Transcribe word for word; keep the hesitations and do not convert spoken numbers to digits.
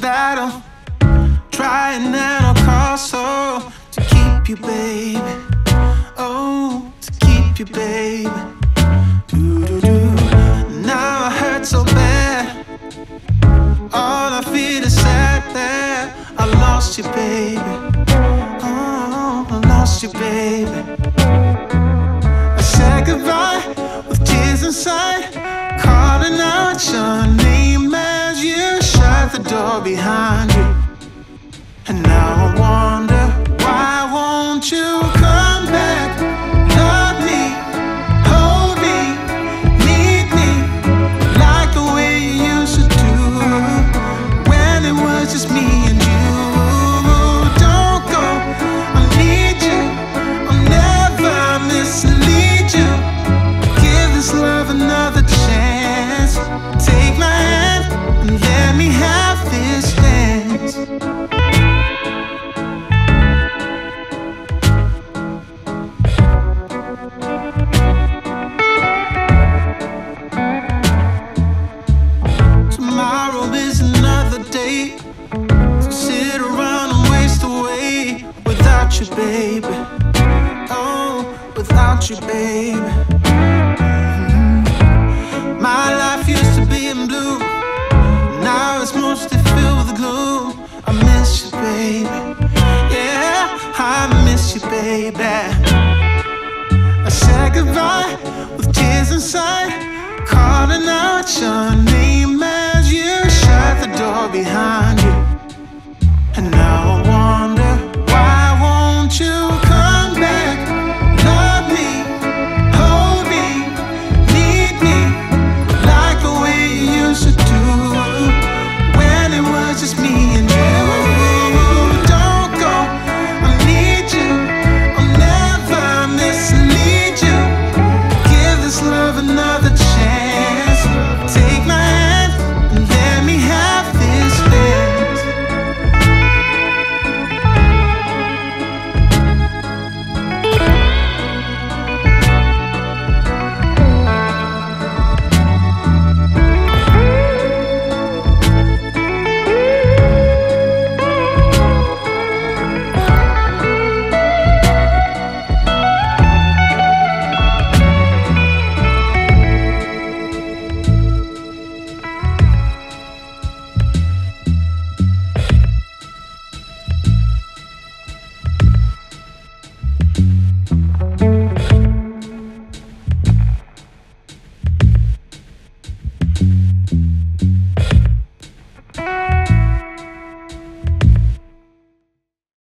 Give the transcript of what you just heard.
battle, trying at all costs, oh, to keep you, baby. Oh, to keep you, baby. Do do do. Now I hurt so bad, all I feel is sad that I lost you, baby. Oh, I lost you, baby. I said goodbye with tears inside, calling out your name as you shut the door behind you. And now I wonder, why won't you come back? Love me, hold me, need me, like the way you used to do, when it was just me and you. Don't go, I need you, I'll never mislead you. Give this love another chance, take my hand and let me have this dance. You, baby, oh, without you, baby. Mm-hmm. My life used to be in blue, now it's mostly filled with glue. I miss you, baby, yeah, I miss you, baby. I said goodbye with tears inside, calling out your name as you shut the door behind you. And now